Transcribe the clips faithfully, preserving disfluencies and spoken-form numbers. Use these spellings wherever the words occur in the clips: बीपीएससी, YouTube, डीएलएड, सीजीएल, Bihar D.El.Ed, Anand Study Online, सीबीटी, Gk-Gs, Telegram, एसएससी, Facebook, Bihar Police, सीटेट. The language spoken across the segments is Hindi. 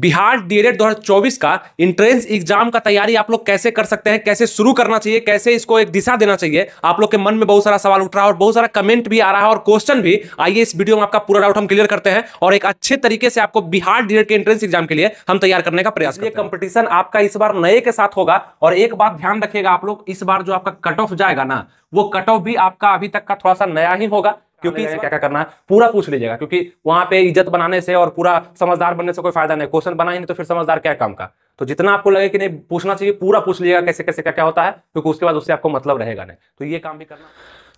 बिहार डीएलएड दो हज़ार चौबीस का इंट्रेंस एग्जाम का तैयारी आप लोग कैसे कर सकते हैं, कैसे शुरू करना चाहिए, कैसे इसको एक दिशा देना चाहिए। आप लोग के मन में बहुत सारा सवाल उठ रहा है और बहुत सारा कमेंट भी आ रहा है और क्वेश्चन भी। आइए इस वीडियो में आपका पूरा डाउट हम क्लियर करते हैं और एक अच्छे तरीके से आपको बिहार डीएलएड के एंट्रेंस एग्जाम के लिए हम तैयार करने का प्रयास करेंगे। कंपटीशन आपका इस बार नए के साथ होगा और एक बात ध्यान रखिएगा आप लोग, इस बार जो आपका कट ऑफ जाएगा ना, वो कट ऑफ भी आपका अभी तक का थोड़ा सा नया ही होगा, क्योंकि क्या क्या करना है पूरा पूछ लीजिएगा, क्योंकि वहां पे इज्जत बनाने से और पूरा समझदार बनने से कोई फायदा नहीं। क्वेश्चन बना ही नहीं तो फिर समझदार क्या काम का। तो जितना आपको लगे कि नहीं पूछना चाहिए पूरा पूछ लीजिएगा, कैसे कैसे क्या क्या होता है, क्योंकि उसके बाद उससे आपको मतलब रहेगा नहीं। तो ये काम भी करना।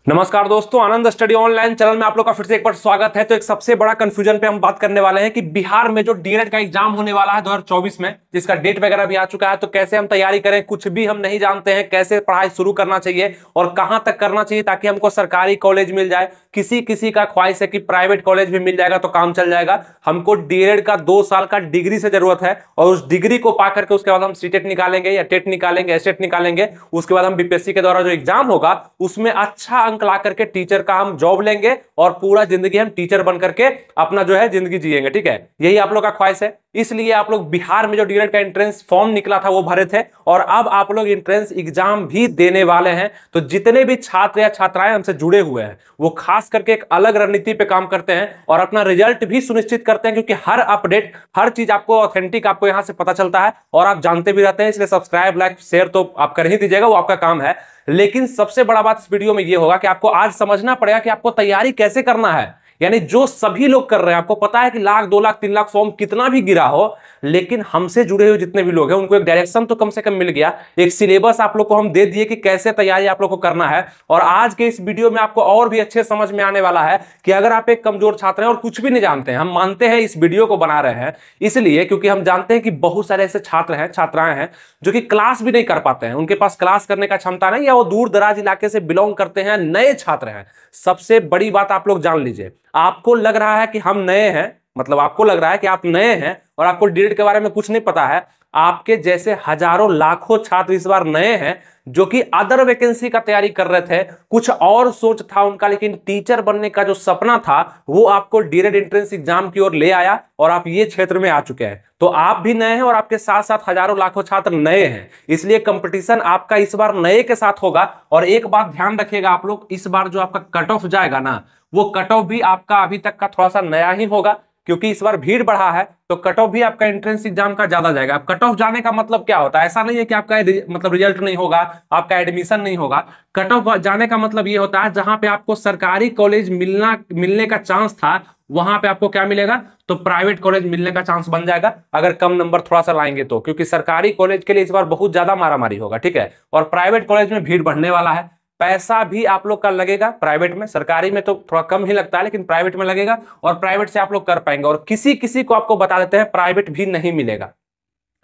नमस्कार दोस्तों, आनंद स्टडी ऑनलाइन चैनल में आप लोग का फिर से एक बार स्वागत है। तो एक सबसे बड़ा कंफ्यूजन पे हम बात करने वाले हैं कि बिहार में जो डीएलएड का एग्जाम होने वाला है दो हज़ार चौबीस में, जिसका डेट वगैरह भी आ चुका है, तो कैसे हम तैयारी करें, कुछ भी हम नहीं जानते हैं, कैसे पढ़ाई शुरू करना चाहिए और कहाँ तक करना चाहिए ताकि हमको सरकारी कॉलेज मिल जाए। किसी किसी का ख्वाहिश है कि प्राइवेट कॉलेज भी मिल जाएगा तो काम चल जाएगा। हमको डीएलएड का दो साल का डिग्री से जरूरत है और उस डिग्री को पा करके उसके बाद हम सीटेट निकालेंगे या टेट निकालेंगे, एसटेट निकालेंगे। उसके बाद हम बीपीएससी के द्वारा जो एग्जाम होगा उसमें अच्छा अंक ला करके टीचर का हम जॉब लेंगे और पूरा जिंदगी हम टीचर बन करके अपना जो है जिंदगी जिएंगे। ठीक है, यही आप लोग का ख्वाहिश है। इसलिए आप लोग बिहार में जो डीएलएड का एंट्रेंस फॉर्म निकला था वो भरे थे और अब आप लोग एंट्रेंस एग्जाम भी देने वाले हैं। तो जितने भी छात्र या छात्राएं हमसे जुड़े हुए हैं वो खास करके एक अलग रणनीति पे काम करते हैं और अपना रिजल्ट भी सुनिश्चित करते हैं, क्योंकि हर अपडेट हर चीज आपको ऑथेंटिक आपको यहां से पता चलता है और आप जानते भी रहते हैं। इसलिए सब्सक्राइब लाइक शेयर तो आप कर ही दीजिएगा, वो आपका काम है। लेकिन सबसे बड़ा बात इस वीडियो में यह होगा कि आपको आज समझना पड़ेगा कि आपको तैयारी कैसे करना है। यानी जो सभी लोग कर रहे हैं, आपको पता है कि लाख दो लाख तीन लाख फॉर्म कितना भी गिरा हो, लेकिन हमसे जुड़े हुए जितने भी लोग हैं उनको एक डायरेक्शन तो कम से कम मिल गया, एक सिलेबस आप लोग को हम दे दिए कि कैसे तैयारी आप लोग को करना है। और आज के इस वीडियो में आपको और भी अच्छे समझ में आने वाला है कि अगर आप एक कमजोर छात्र हैं और कुछ भी नहीं जानते हैं, हम मानते हैं इस वीडियो को बना रहे हैं इसलिए क्योंकि हम जानते हैं कि बहुत सारे ऐसे छात्र हैं छात्राएं हैं जो कि क्लास भी नहीं कर पाते हैं, उनके पास क्लास करने का क्षमता नहीं, या वो दूर दराज इलाके से बिलोंग करते हैं, नए छात्र हैं। सबसे बड़ी बात आप लोग जान लीजिए, आपको लग रहा है कि हम नए हैं, मतलब आपको लग रहा है कि आप नए हैं और आपको डीएलएड के बारे में कुछ नहीं पता है। आपके जैसे हजारों लाखों छात्र इस बार नए हैं जो कि अदर वैकेंसी का तैयारी कर रहे थे, कुछ और सोच था उनका, लेकिन टीचर बनने का जो सपना था वो आपको डीएलएड एंट्रेंस एग्जाम की ओर ले आया और आप ये क्षेत्र में आ चुके हैं। तो आप भी नए हैं और आपके साथ साथ हजारों लाखों छात्र नए हैं, इसलिए कंपटीशन आपका इस बार नए के साथ होगा। और एक बात ध्यान रखिएगा आप लोग, इस बार जो आपका कट ऑफ जाएगा ना, वो कट ऑफ भी आपका अभी तक का थोड़ा सा नया ही होगा, क्योंकि इस बार भीड़ बढ़ा है तो कट ऑफ भी आपका एंट्रेंस एग्जाम का ज्यादा जाएगा। अब कट ऑफ जाने का मतलब क्या होता है, ऐसा नहीं है कि आपका मतलब रिजल्ट नहीं होगा, आपका एडमिशन नहीं होगा। कट ऑफ जाने का मतलब ये होता है जहां पे आपको सरकारी कॉलेज मिलना मिलने का चांस था वहां पे आपको क्या मिलेगा, तो प्राइवेट कॉलेज मिलने का चांस बन जाएगा अगर कम नंबर थोड़ा सा लाएंगे तो, क्योंकि सरकारी कॉलेज के लिए इस बार बहुत ज्यादा मारामारी होगा। ठीक है, और प्राइवेट कॉलेज में भीड़ बढ़ने वाला है, पैसा भी आप लोग का लगेगा प्राइवेट में, सरकारी में तो थोड़ा कम ही लगता है लेकिन प्राइवेट में लगेगा और प्राइवेट से आप लोग कर पाएंगे। और किसी किसी को आपको बता देते हैं प्राइवेट भी नहीं मिलेगा,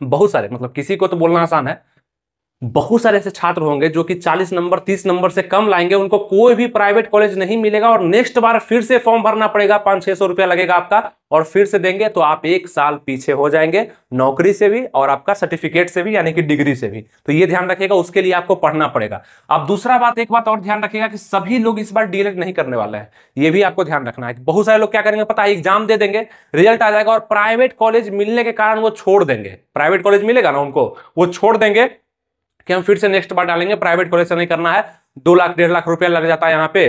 बहुत सारे, मतलब किसी को तो बोलना आसान है, बहुत सारे ऐसे छात्र होंगे जो कि चालीस नंबर तीस नंबर से कम लाएंगे, उनको कोई भी प्राइवेट कॉलेज नहीं मिलेगा और नेक्स्ट बार फिर से फॉर्म भरना पड़ेगा, पाँच छः सौ रुपया लगेगा आपका और फिर से देंगे। तो आप एक साल पीछे हो जाएंगे नौकरी से भी और आपका सर्टिफिकेट से भी, यानी कि डिग्री से भी। तो ये ध्यान रखिएगा, उसके लिए आपको पढ़ना पड़ेगा। अब दूसरा बात, एक बात और ध्यान रखिएगा कि सभी लोग इस बार डीएलएड नहीं करने वाले हैं, ये भी आपको ध्यान रखना है। बहुत सारे लोग क्या करेंगे पता है, एग्जाम दे देंगे, रिजल्ट आ जाएगा और प्राइवेट कॉलेज मिलने के कारण वो छोड़ देंगे, प्राइवेट कॉलेज मिलेगा ना उनको, वो छोड़ देंगे कि हम फिर से नेक्स्ट बार डालेंगे, प्राइवेट कॉलेज से नहीं करना है, दो लाख डेढ़ लाख रुपया लग जाता है, यहाँ पे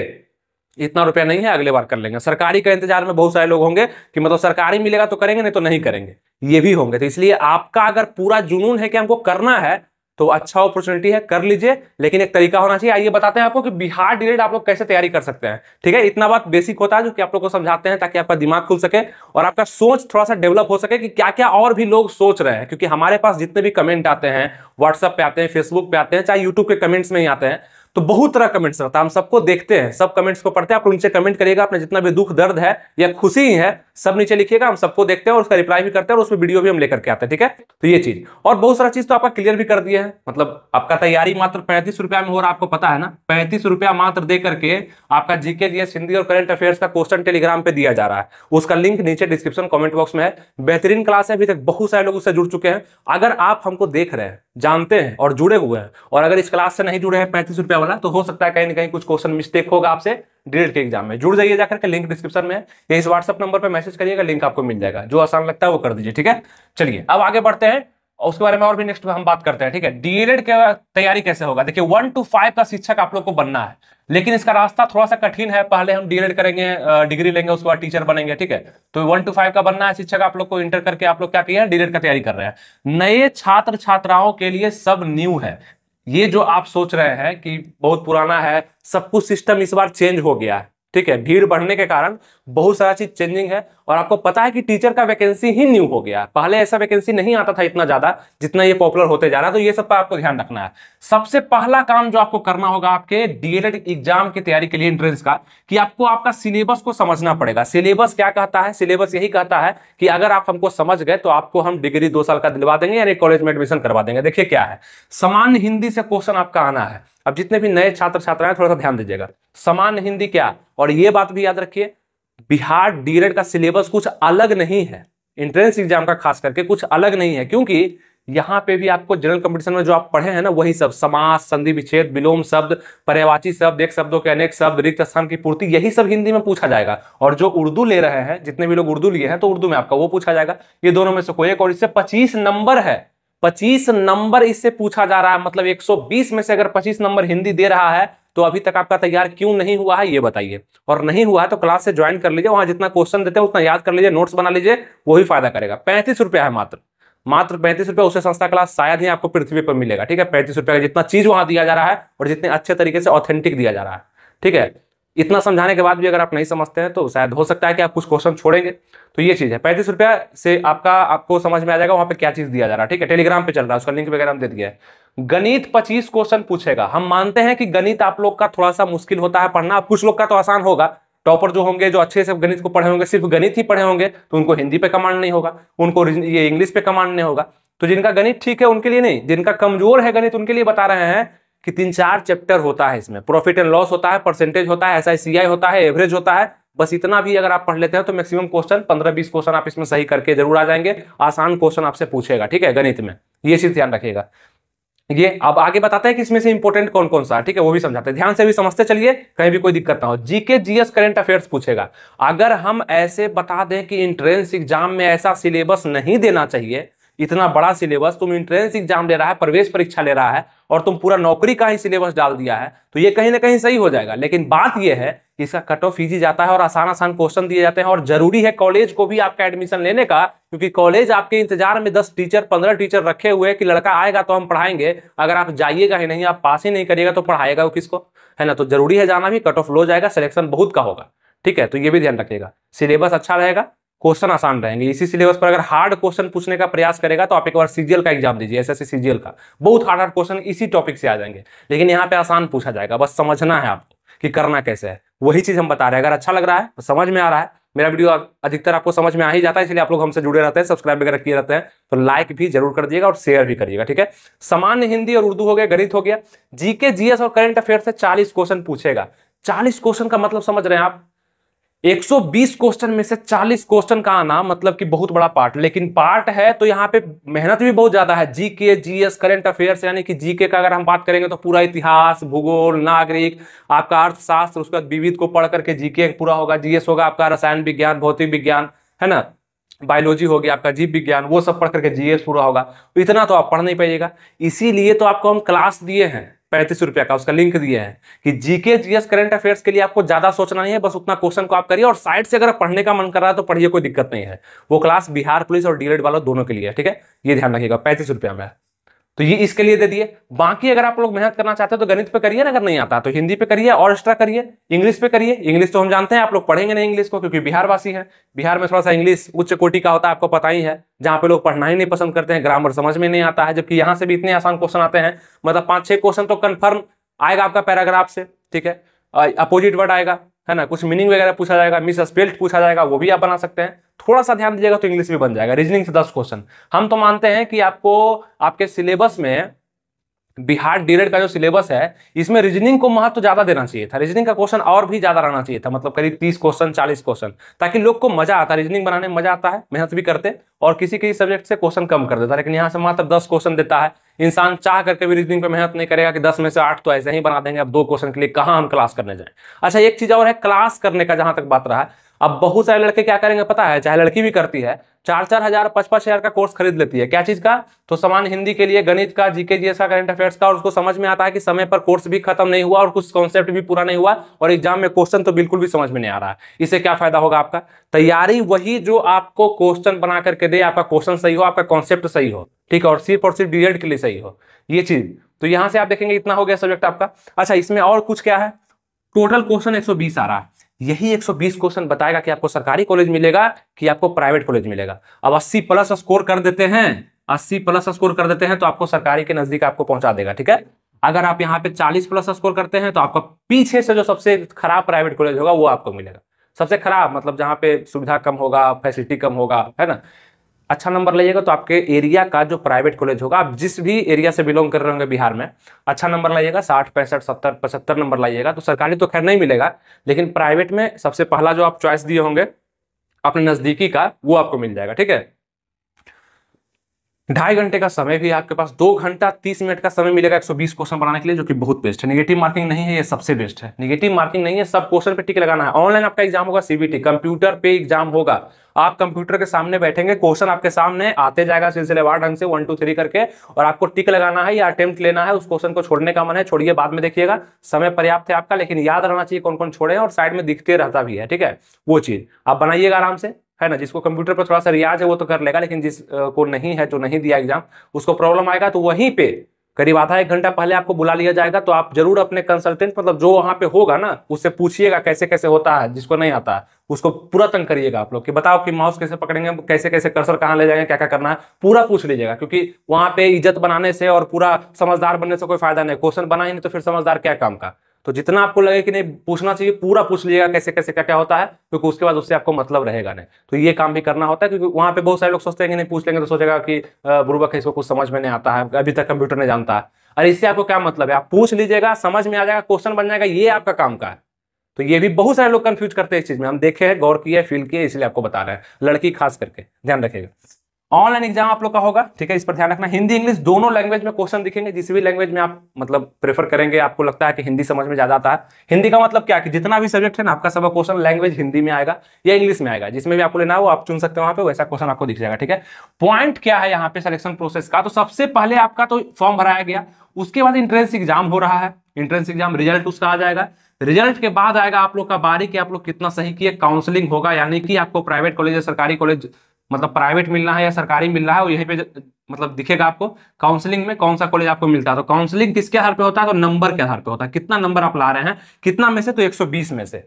इतना रुपया नहीं है, अगले बार कर लेंगे। सरकारी के इंतजार में बहुत सारे लोग होंगे कि मतलब सरकारी मिलेगा तो करेंगे नहीं तो नहीं करेंगे, ये भी होंगे। तो इसलिए आपका अगर पूरा जुनून है कि हमको करना है तो अच्छा अपॉर्चुनिटी है, कर लीजिए, लेकिन एक तरीका होना चाहिए। आइए बताते हैं आपको कि बिहार डीएलएड आप लोग कैसे तैयारी कर सकते हैं। ठीक है, इतना बात बेसिक होता है जो कि आप लोग को समझाते हैं ताकि आपका दिमाग खुल सके और आपका सोच थोड़ा सा डेवलप हो सके कि क्या क्या और भी लोग सोच रहे हैं, क्योंकि हमारे पास जितने भी कमेंट आते हैं व्हाट्सएप पे आते हैं, फेसबुक पे आते हैं, चाहे यूट्यूब के कमेंट्स में ही आते हैं, तो बहुत तरह कमेंट्स रहता है, हम सबको देखते हैं, सब कमेंट्स को पढ़ते हैं। आप नीचे कमेंट करिएगा, अपने जितना भी दुख दर्द है या खुशी है सब नीचे लिखिएगा, हम सबको देखते हैं और उसका रिप्लाई भी करते हैं और उसमें वीडियो भी हम लेकर के आते हैं। ठीक है, तो ये चीज और बहुत सारा चीज तो आपका क्लियर भी कर दिया है, मतलब आपका तैयारी मात्र पैंतीस रुपया में हो रहा है, आपको पता है ना, पैंतीस रुपया मात्र दे करके आपका जीके जीएस हिंदी और करंट अफेयर्स का क्वेश्चन टेलीग्राम पे दिया जा रहा है। उसका लिंक नीचे डिस्क्रिप्शन कॉमेंट बॉक्स में है। बेहतरीन क्लास है, अभी तक बहुत सारे लोग उससे जुड़ चुके हैं। अगर आप हमको देख रहे हैं, जानते हैं और जुड़े हुए हैं और अगर इस क्लास से नहीं जुड़े हैं, पैंतीस रुपया होना, तो हो सकता है कहीं ना कहीं कुछ क्वेश्चन मिस्टेक होगा आपसे डीएलएड के एग्जाम में। जुड़ जाइए जाकर के, लिंक डिस्क्रिप्शन में है, इस व्हाट्सएप नंबर पर मैसेज करिएगा, लिंक आपको मिल जाएगा। जो आसान लगता है वो कर दीजिए, ठीक है। चलिए अब आगे बढ़ते हैं और उसके बारे में और भी नेक्स्ट हम बात करते हैं, ठीक है। डीएलएड का तैयारी कैसे होगा, देखिए वन टू फाइव का शिक्षक आप लोग को बनना है, लेकिन इसका रास्ता थोड़ा सा कठिन है। पहले हम डीएलएड करेंगे, डिग्री लेंगे, उसके बाद टीचर बनेंगे, ठीक है। तो वन टू फाइव का बनना है शिक्षक आप लोग को। इंटर करके आप लोग क्या किए हैं, डीएलएड का तैयारी कर रहे हैं। नए छात्र छात्राओं के लिए सब न्यू है। ये जो आप सोच रहे हैं कि बहुत पुराना है, सब कुछ सिस्टम इस बार चेंज हो गया है, ठीक है। भीड़ बढ़ने के कारण बहुत सारा चीज चेंजिंग है। और आपको पता है कि टीचर का वैकेंसी ही न्यू हो गया है, पहले ऐसा वैकेंसी नहीं आता था इतना ज्यादा जितना ये पॉपुलर होते जा रहा है। तो ये सब पर आपको ध्यान रखना है। सबसे पहला काम जो आपको करना होगा आपके डीएलएड एग्जाम की तैयारी के लिए, एंट्रेंस का, कि आपको आपका सिलेबस को समझना पड़ेगा। सिलेबस क्या कहता है, सिलेबस यही कहता है कि अगर आप हमको समझ गए तो आपको हम डिग्री दो साल का दिलवा देंगे, यानी कॉलेज में एडमिशन करवा देंगे। देखिए क्या है, सामान्य हिंदी से क्वेश्चन आपका आना है। अब जितने भी नए छात्र छात्राएं थोड़ा सा ध्यान दीजिएगा, सामान्य हिंदी क्या। और ये बात भी याद रखिए, बिहार डीएलएड का सिलेबस कुछ अलग नहीं है, एंट्रेंस एग्जाम का खास करके कुछ अलग नहीं है, क्योंकि यहाँ पे भी आपको जनरल कंपटीशन में जो आप पढ़े हैं ना वही सब, समास, संधि विच्छेद, विलोम शब्द, पर्यायवाची शब्द, एक शब्दों के अनेक शब्द, रिक्त स्थान की पूर्ति, यही सब हिंदी में पूछा जाएगा। और जो उर्दू ले रहे हैं, जितने भी लोग उर्दू लिए हैं, तो उर्दू में आपका वो पूछा जाएगा। ये दोनों में से कोई एक। और इससे पच्चीस नंबर है, पच्चीस नंबर इससे पूछा जा रहा है। मतलब एक सौ बीस में से अगर पच्चीस नंबर हिंदी दे रहा है तो अभी तक आपका तैयार क्यों नहीं हुआ है, ये बताइए। और नहीं हुआ है तो क्लास से ज्वाइन कर लीजिए, वहां जितना क्वेश्चन देते हैं उतना याद कर लीजिए, नोट्स बना लीजिए, वही फायदा करेगा। पैंतीस रुपया है मात्र, मात्र पैंतीस रुपया। उससे सस्ता क्लास शायद ही आपको पृथ्वी पर मिलेगा, ठीक है। पैंतीस रुपया का जितना चीज वहां दिया जा रहा है और जितने अच्छे तरीके से ऑथेंटिक दिया जा रहा है, ठीक है। इतना समझाने के बाद भी अगर आप नहीं समझते हैं तो शायद हो सकता है कि आप कुछ क्वेश्चन छोड़ेंगे, तो ये चीज़ है। पैंतीस रुपया से आपका आपको समझ में आ जाएगा वहाँ पे क्या चीज़ दिया जा रहा है, ठीक है। टेलीग्राम पे चल रहा है, उसका लिंक वगैरह हम दे दिया है। गणित पच्चीस क्वेश्चन पूछेगा। हम मानते हैं कि गणित आप लोग का थोड़ा सा मुश्किल होता है पढ़ना, कुछ लोग का तो आसान होगा। टॉपर जो होंगे, जो अच्छे से गणित को पढ़े होंगे, सिर्फ गणित ही पढ़े होंगे, तो उनको हिंदी पे कमांड नहीं होगा, उनको ये इंग्लिश पे कमांड नहीं होगा। तो जिनका गणित ठीक है उनके लिए नहीं, जिनका कमजोर है गणित उनके लिए बता रहे हैं कि तीन चार चैप्टर होता है इसमें, प्रॉफिट एंड लॉस होता है, परसेंटेज होता है, एसआईसीआई होता है, एवरेज होता है। बस इतना भी अगर आप पढ़ लेते हैं तो मैक्सिमम क्वेश्चन पंद्रह बीस क्वेश्चन आप इसमें सही करके जरूर आ जाएंगे। आसान क्वेश्चन आपसे पूछेगा, ठीक है, गणित में। ये चीज ध्यान रखिएगा। ये अब आगे बताते हैं कि इसमें से इंपॉर्टेंट कौन कौन सा, ठीक है, वो भी समझाते हैं। ध्यान से भी समझते चलिए, कहीं भी कोई दिक्कत ना हो। जीके जीएस करंट अफेयर्स पूछेगा। अगर हम ऐसे बता दें कि एंट्रेंस एग्जाम में ऐसा सिलेबस नहीं देना चाहिए, इतना बड़ा सिलेबस, तुम इंट्रेंस एग्जाम ले रहा है, प्रवेश परीक्षा ले रहा है और तुम पूरा नौकरी का ही सिलेबस डाल दिया है, तो ये कहीं ना कहीं सही हो जाएगा। लेकिन बात ये है कि इसका कट ऑफ इजी जाता है और आसान आसान क्वेश्चन दिए जाते हैं। और जरूरी है कॉलेज को भी आपका एडमिशन लेने का, क्योंकि कॉलेज आपके इंतजार में दस टीचर पंद्रह टीचर रखे हुए कि लड़का आएगा तो हम पढ़ाएंगे। अगर आप जाइएगा ही नहीं, आप पास ही नहीं करिएगा तो पढ़ाएगा वो किसको, है ना। तो जरूरी है जाना भी, कट ऑफ लो जाएगा, सिलेक्शन बहुत का होगा, ठीक है। तो ये भी ध्यान रखिएगा, सिलेबस अच्छा रहेगा, क्वेश्चन आसान रहेंगे। इसी सिलेबस पर अगर हार्ड क्वेश्चन पूछने का प्रयास करेगा तो आप एक बार सीजीएल का एग्जाम दीजिए, एसएससी सीजीएल का, बहुत हार्ड हार्ड क्वेश्चन इसी टॉपिक से आ जाएंगे। लेकिन यहाँ पे आसान पूछा जाएगा, बस समझना है आपको कि करना कैसे है, वही चीज हम बता रहे हैं। अगर अच्छा लग रहा है, समझ में आ रहा है, मेरा वीडियो अधिकतर आपको समझ में आ ही जाता है, इसलिए आप लोग हमसे जुड़े रहते हैं, सब्सक्राइब वगैरह किए रहते हैं, तो लाइक भी जरूर कर दिएगा और शेयर भी करिएगा, ठीक है। सामान्य हिंदी और उर्दू हो गया, गणित हो गया। जीके जीएस और करंट अफेयर से चालीस क्वेश्चन पूछेगा। चालीस क्वेश्चन का मतलब समझ रहे हैं आप, एक सौ बीस क्वेश्चन में से चालीस क्वेश्चन का आना मतलब कि बहुत बड़ा पार्ट, लेकिन पार्ट है तो यहाँ पे मेहनत भी बहुत ज्यादा है। जीके जीएस करंट अफेयर्स, यानी कि जीके का अगर हम बात करेंगे तो पूरा इतिहास, भूगोल, नागरिक, आपका अर्थशास्त्र, उसके बाद विविध को पढ़ करके जीके पूरा होगा। जीएस होगा आपका रसायन विज्ञान, भौतिक विज्ञान, है ना, बायोलॉजी होगी आपका, जीव विज्ञान, वो सब पढ़ करके जीएस पूरा होगा। इतना तो आप पढ़ नहीं पाइएगा, इसीलिए तो आपको हम क्लास दिए हैं पैंतीस रुपया का, उसका लिंक दिया है कि जीके जीएस करंट अफेयर्स के लिए आपको ज्यादा सोचना नहीं है, बस उतना क्वेश्चन को आप करिए। और साइड से अगर पढ़ने का मन कर रहा है तो पढ़िए, कोई दिक्कत नहीं है। वो क्लास बिहार पुलिस और डीएलएड वालों दोनों के लिए है, ठीक है, ये ध्यान रखिएगा। पैंतीस रुपया में तो ये इसके लिए दे दिए। बाकी अगर आप लोग मेहनत करना चाहते हो तो गणित पे करिए ना, अगर नहीं आता तो हिंदी पे करिए और एक्स्ट्रा करिए, इंग्लिश पे करिए। इंग्लिश तो हम जानते हैं आप लोग पढ़ेंगे नहीं इंग्लिश को, क्योंकि बिहार वासी हैं, बिहार में थोड़ा सा इंग्लिश उच्च कोटि का होता है, आपको पता ही है, जहाँ पे लोग पढ़ना ही नहीं पसंद करते हैं, ग्रामर समझ में नहीं आता है। जबकि यहाँ से भी इतने आसान क्वेश्चन आते हैं, मतलब पाँच छः क्वेश्चन तो कन्फर्म आएगा आपका पैराग्राफ से, ठीक है। अपोजिट वर्ड आएगा, है ना, कुछ मीनिंग वगैरह पूछा जाएगा, मिस स्पेल्ड पूछा जाएगा, वो भी आप बना सकते हैं। थोड़ा सा ध्यान दीजिएगा तो इंग्लिश भी बन जाएगा। रीजनिंग से दस क्वेश्चन। हम तो मानते हैं कि आपको आपके सिलेबस में, बिहार डीएलएड का जो सिलेबस है, इसमें रीजनिंग को महत्व तो ज्यादा देना चाहिए था। रीजनिंग का क्वेश्चन और भी ज्यादा रहना चाहिए था, मतलब करीब तीस क्वेश्चन चालीस क्वेश्चन, ताकि लोग को मजा आता है, रीजनिंग बनाने में मजा आता है, मेहनत भी करते, और किसी किसी सब्जेक्ट से क्वेश्चन कम कर देता। लेकिन यहाँ से मात्र दस क्वेश्चन देता है, इंसान चाह करके भी रीजनिंग पे मेहनत नहीं करेगा कि दस में से आठ तो ऐसे ही बना देंगे, अब दो क्वेश्चन के लिए कहाँ हम क्लास करने जाएं। अच्छा, एक चीज और है क्लास करने का, जहां तक बात रहा है, अब बहुत सारे लड़के क्या करेंगे पता है, चाहे लड़की भी करती है, चार चार हजार पांच पांच हजार का कोर्स खरीद लेती है। क्या चीज का? तो सामान्य हिंदी के लिए, गणित का, जीके जीएस का, करंट अफेयर्स का, और उसको समझ में आता है कि समय पर कोर्स भी खत्म नहीं हुआ और कुछ कॉन्सेप्ट भी पूरा नहीं हुआ और एग्जाम में क्वेश्चन तो बिल्कुल भी समझ में नहीं आ रहा है। इससे क्या फायदा होगा आपका? तैयारी वही जो आपको क्वेश्चन बना करके दे, आपका क्वेश्चन सही हो, आपका कॉन्सेप्ट सही हो, ठीक है, और सिर्फ और सिर्फ डीएड के लिए सही हो ये चीज। तो यहां से आप देखेंगे इतना हो गया सब्जेक्ट आपका। अच्छा, इसमें और कुछ क्या है, टोटल क्वेश्चन एक सौ बीस आ रहा है। यही एक सौ बीस क्वेश्चन बताएगा कि आपको सरकारी कॉलेज मिलेगा कि आपको प्राइवेट कॉलेज मिलेगा। अब अस्सी प्लस स्कोर कर देते हैं, अस्सी प्लस स्कोर कर देते हैं तो आपको सरकारी के नजदीक आपको पहुंचा देगा, ठीक है। अगर आप यहाँ पे चालीस प्लस स्कोर करते हैं तो आपका पीछे से जो सबसे खराब प्राइवेट कॉलेज होगा वो आपको मिलेगा। सबसे खराब मतलब जहाँ पे सुविधा कम होगा, फैसिलिटी कम होगा, है ना। अच्छा नंबर लाइएगा तो आपके एरिया का जो प्राइवेट कॉलेज होगा, आप जिस भी एरिया से बिलोंग कर रहे होंगे बिहार में, अच्छा नंबर लाइएगा, साठ पैंसठ सत्तर पचहत्तर नंबर लाइएगा तो सरकारी तो खैर नहीं मिलेगा, लेकिन प्राइवेट में सबसे पहला जो आप चॉइस दिए होंगे अपने नजदीकी का, वो आपको मिल जाएगा, ठीक है। ढाई घंटे का समय भी आपके पास, दो घंटा तीस मिनट का समय मिलेगा एक सौ बीस क्वेश्चन बनाने के लिए, जो कि बहुत बेस्ट है। नेगेटिव मार्किंग नहीं है, ये सबसे बेस्ट है। नेगेटिव मार्किंग नहीं है, सब क्वेश्चन पे टिक लगाना है। ऑनलाइन आपका एग्जाम होगा, सीबीटी कंप्यूटर पे एग्जाम होगा, आप कंप्यूटर के सामने बैठेंगे, क्वेश्चन आपके सामने आते जाएगा सिलसिलेवार ढंग से, वन टू थ्री करके, और आपको टिक लगाना है या अटेम्प्ट लेना है। उस क्वेश्चन को छोड़ने का मन है छोड़िए, बाद में देखिएगा, समय पर्याप्त है आपका, लेकिन याद रहना चाहिए कौन कौन छोड़े, और साइड में दिखते रहता भी है, ठीक है। वो चीज आप बनाइएगा आराम से, है ना। जिसको कंप्यूटर पर थोड़ा सा रियाज है वो तो कर लेगा, लेकिन जिसको नहीं है, जो नहीं दिया एग्जाम, उसको प्रॉब्लम आएगा तो वहीं पे करीब आधा एक घंटा पहले आपको बुला लिया जाएगा। तो आप जरूर अपने कंसल्टेंट, मतलब जो वहां पे होगा ना, उससे पूछिएगा कैसे कैसे होता है। जिसको नहीं आता है उसको पूरा तंग करिएगा आप लोग कि बताओ कि माउस कैसे पकड़ेंगे, कैसे कैसे कर्सर कहाँ ले जाएंगे, क्या क्या करना है, पूरा पूछ लीजिएगा। क्योंकि वहां पे इज्जत बनाने से और पूरा समझदार बनने से कोई फायदा नहीं, क्वेश्चन बना ही नहीं तो फिर समझदार क्या काम का। तो जितना आपको लगे कि नहीं पूछना चाहिए, पूरा पूछ लीजिएगा कैसे कैसे क्या क्या होता है, क्योंकि उसके बाद उससे आपको मतलब रहेगा नहीं। तो ये काम भी करना होता है, क्योंकि वहां पे बहुत सारे लोग सोचते हैं कि नहीं पूछ लेंगे तो सोचेगा कि बुर्बक इसको कुछ समझ में नहीं आता है, अभी तक कंप्यूटर नहीं जानता है। और इससे आपको क्या मतलब है, आप पूछ लीजिएगा, समझ में आ जाएगा, क्वेश्चन बन जाएगा, ये आपका काम का है। तो ये भी बहुत सारे लोग कंफ्यूज करते हैं इस चीज में, हम देखे हैं, गौर किए, फील किए, इसलिए आपको बता रहे हैं, लड़की खास करके ध्यान रखिएगा। ऑनलाइन एग्जाम आप लोग का होगा, ठीक है, इस पर ध्यान रखना। हिंदी इंग्लिश दोनों लैंग्वेज में क्वेश्चन दिखेंगे, जिस भी लैंग्वेज में आप मतलब प्रेफर करेंगे, आपको लगता है कि हिंदी समझ में ज्यादा आता है। हिंदी का मतलब क्या कि जितना भी सब्जेक्ट है ना आपका, सब क्वेश्चन लैंग्वेज हिंदी में आएगा या इंग्लिश में आएगा, जिसमें भी आपको लेना हो आप चुन सकते हो, वहां पे वैसा क्वेश्चन आपको दिख जाएगा, ठीक है। पॉइंट क्या है यहाँ पे सिलेक्शन प्रोसेस का, तो सबसे पहले आपका तो फॉर्म भराया गया, उसके बाद इंट्रेंस एग्जाम हो रहा है, इंट्रेंस एग्जाम रिजल्ट उसका आ जाएगा, रिजल्ट के बाद आएगा आप लोग का बारी कि आप लोग कितना सही किए, काउंसलिंग होगा, यानी कि आपको प्राइवेट कॉलेज या सरकारी कॉलेज, मतलब प्राइवेट मिलना है या सरकारी मिलना है, और यहीं पे मतलब दिखेगा आपको काउंसलिंग में कौन सा कॉलेज आपको मिलता है। तो काउंसलिंग किसके आधार पे होता है, तो नंबर के आधार पे होता है, कितना नंबर आप ला रहे हैं, कितना में से, तो एक सौ बीस में से,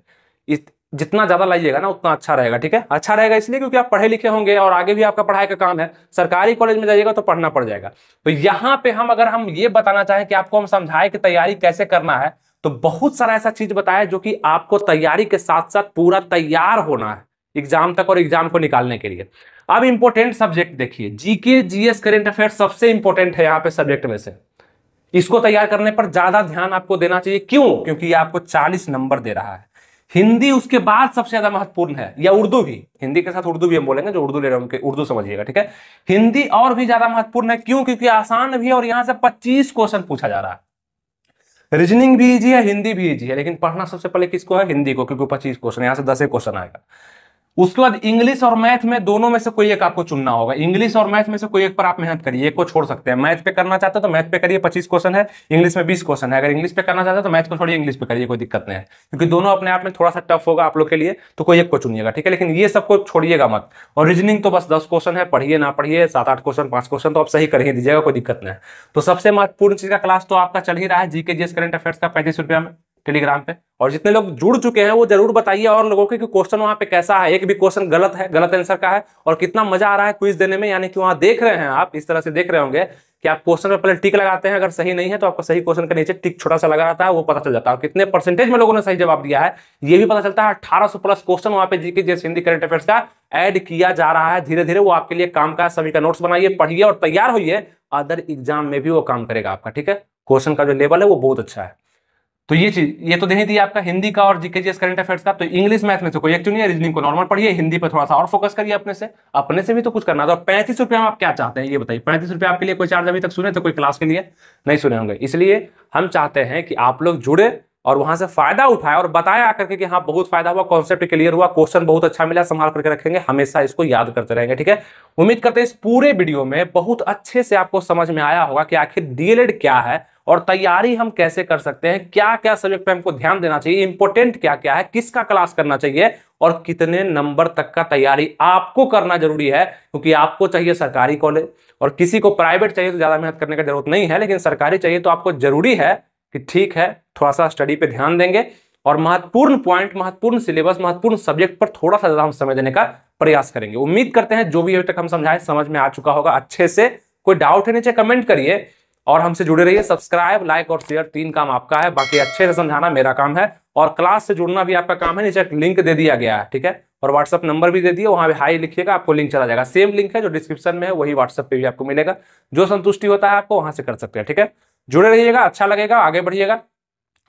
इस जितना ज्यादा लाइएगा ना उतना अच्छा रहेगा, ठीक है। अच्छा रहेगा इसलिए क्योंकि आप पढ़े लिखे होंगे और आगे भी आपका पढ़ाई का काम है। सरकारी कॉलेज में जाइएगा तो पढ़ना पड़ जाएगा। तो यहाँ पे हम अगर हम ये बताना चाहें कि आपको हम समझाएं कि तैयारी कैसे करना है, तो बहुत सारा ऐसा चीज बताया जो कि आपको तैयारी के साथ साथ पूरा तैयार होना है एग्जाम तक और एग्जाम को निकालने के लिए। अब इंपॉर्टेंट सब्जेक्ट देखिए, जीके जीएस करंट अफेयर सबसे इंपॉर्टेंट है यहाँ पे सब्जेक्ट में से। इसको तैयार करने पर ज्यादा ध्यान आपको देना चाहिए, क्यों? क्योंकि ये आपको चालीस नंबर दे रहा है। हिंदी उसके बाद सबसे ज्यादा महत्वपूर्ण है, या उर्दू भी, हिंदी के साथ उर्दू भी हम बोलेंगे, जो उर्दू ले रहे हैं उनके उर्दू समझिएगा, ठीक है। हिंदी और भी ज्यादा महत्वपूर्ण है, क्यों? क्योंकि आसान भी है और यहाँ से पच्चीस क्वेश्चन पूछा जा रहा है। रीजनिंग भी इजी है, हिंदी भी इजी है, लेकिन पढ़ना सबसे पहले किसको है, हिंदी को, क्योंकि पच्चीस क्वेश्चन, यहाँ से दस क्वेश्चन आएगा। उसके बाद इंग्लिश और मैथ में दोनों में से कोई एक आपको चुनना होगा, इंग्लिश और मैथ में से कोई एक पर आप मेहनत करिए, एक को छोड़ सकते हैं। मैथ पे करना चाहते हो तो मैथ पे करिए, पच्चीस क्वेश्चन है, इंग्लिश में बीस क्वेश्चन है। अगर इंग्लिश पे करना चाहते हो तो मैथ को छोड़िए, इंग्लिश पे करिए, कोई दिक्कत नहीं है, क्योंकि दोनों अपने आप में थोड़ा सा टफ होगा आप लोग के लिए, तो कोई एक को चुनिएगा, ठीक है। लेकिन ये सबको छोड़िएगा मत। और रीजनिंग तो बस दस क्वेश्चन है, पढ़िए ना पढ़िए, सात आठ क्वेश्चन, पांच क्वेश्चन तो आप सही कर ही दीजिएगा, कोई दिक्कत नहीं है। तो सबसे महत्वपूर्ण चीज का क्लास तो आपका चल ही रहा है, जीके जीएस करंट अफेयर्स का, पैंतीस रुपया में टेलीग्राम पे। और जितने लोग जुड़ चुके हैं वो जरूर बताइए और लोगों के कि क्वेश्चन वहां पे कैसा है, एक भी क्वेश्चन गलत है, गलत आंसर का है, और कितना मजा आ रहा है क्विज देने में। यानी कि वहां देख रहे हैं आप, इस तरह से देख रहे होंगे कि आप क्वेश्चन पर पहले टिक लगाते हैं, अगर सही नहीं है तो आपको सही क्वेश्चन के नीचे टिक छोटा सा लगा रहता है, वो पता चल जाता है। कितने परसेंटेज में लोगों ने सही जवाब दिया है ये भी पता चलता है। अठारह सौ प्लस क्वेश्चन वहां पे GK GS Hindi current affairs का ऐड किया जा रहा है धीरे धीरे, वो आपके लिए काम का। सभी का नोट्स बनाइए, पढ़िए और तैयार होइए, अदर एग्जाम में भी वो काम करेगा आपका, ठीक है। क्वेश्चन का जो लेवल है वो बहुत अच्छा है। तो ये चीज ये तो दे ही दी आपका हिंदी का और जीके जीएस करंट अफेयर्स का। तो इंग्लिश मैथ में से कोई एक चुनिए, रीजनिंग को नॉर्मल पढ़िए, हिंदी पर थोड़ा सा और फोकस करिए, अपने से अपने से भी तो कुछ करना था। और पैंतीस रुपया में आप क्या चाहते हैं ये बताइए। पैंतीस रुपया आपके लिए कोई चार्ज अभी तक सुने तो कोई क्लास के लिए नहीं सुने होंगे, इसलिए हम चाहते हैं कि आप लोग जुड़े और वहां से फायदा उठाए और बताया आकर के कि हाँ बहुत फायदा हुआ, कॉन्सेप्ट क्लियर हुआ, क्वेश्चन बहुत अच्छा मिला, संभाल करके रखेंगे, हमेशा इसको याद करते रहेंगे। ठीक है, उम्मीद करते हैं इस पूरे वीडियो में बहुत अच्छे से आपको समझ में आया होगा कि आखिर डीएलएड क्या है और तैयारी हम कैसे कर सकते हैं, क्या क्या सब्जेक्ट पे हमको ध्यान देना चाहिए, इंपॉर्टेंट क्या क्या है, किसका क्लास करना चाहिए और कितने नंबर तक का तैयारी आपको करना जरूरी है। क्योंकि आपको चाहिए सरकारी कॉलेज, और किसी को प्राइवेट चाहिए तो ज़्यादा मेहनत करने की जरूरत नहीं है, लेकिन सरकारी चाहिए तो आपको जरूरी है कि ठीक है थोड़ा सा स्टडी पे ध्यान देंगे और महत्वपूर्ण पॉइंट, महत्वपूर्ण सिलेबस, महत्वपूर्ण सब्जेक्ट पर थोड़ा सा ज़्यादा हम समय देने का प्रयास करेंगे। उम्मीद करते हैं जो भी अभी तक हम समझाए समझ में आ चुका होगा अच्छे से। कोई डाउट है नीचे कमेंट करिए और हमसे जुड़े रहिए। सब्सक्राइब, लाइक और शेयर तीन काम आपका है, बाकी अच्छे से समझाना मेरा काम है और क्लास से जुड़ना भी आपका काम है। नीचे एक लिंक दे दिया गया है, ठीक है, और व्हाट्सअप नंबर भी दे दिया, वहाँ पे हाई लिखिएगा आपको लिंक चला जाएगा। सेम लिंक है जो डिस्क्रिप्शन में है, वही व्हाट्सअप पे भी आपको मिलेगा। जो संतुष्टि होता है आपको वहाँ से कर सकते हैं। ठीक है, जुड़े रहिएगा, अच्छा लगेगा, आगे बढ़िएगा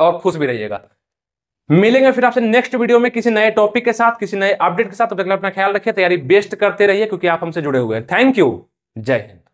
और खुश भी रहिएगा। मिलेंगे फिर आपसे नेक्स्ट वीडियो में किसी नए टॉपिक के साथ, किसी नए अपडेट के साथ। तब तक अपना ख्याल रखिए, तैयारी बेस्ट करते रहिए क्योंकि आप हमसे जुड़े हुए हैं। थैंक यू, जय हिंद।